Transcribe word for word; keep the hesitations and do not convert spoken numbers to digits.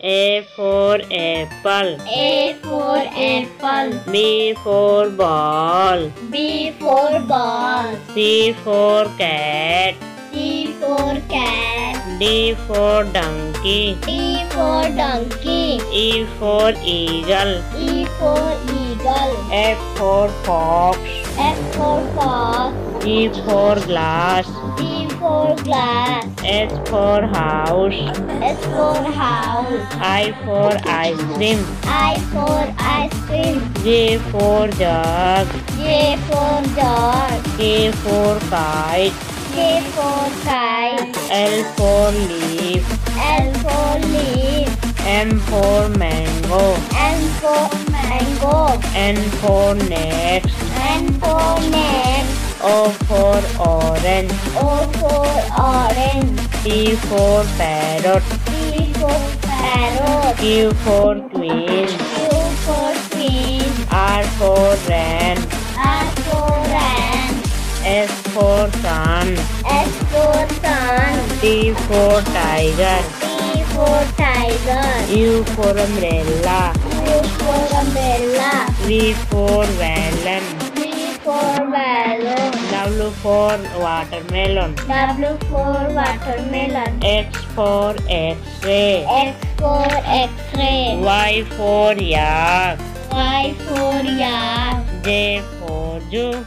A for apple. A for apple. B for ball. B for ball. C for cat. C for cat. D for donkey. D for donkey. E for eagle. E for eagle. F for fox. F for fox. G for glass. G for glass. H for house. H for house. I for ice cream. I for ice cream. J for jug. J for jug. K for kite. K for kite. L for leaf. L for leaf. M for mango. M for mango. N for next. N for next. O for orange. O for orange. P for parrot. P for parrot. Q for queen. Q for queen. R for ram. R for ram. S for sun. S for sun. T for tiger. T for tiger. U for umbrella. U for umbrella. V for melon. For melon. W for watermelon. W for watermelon. X for X-ray. X for X-ray. Y for yak. Y for yak. J for Jew.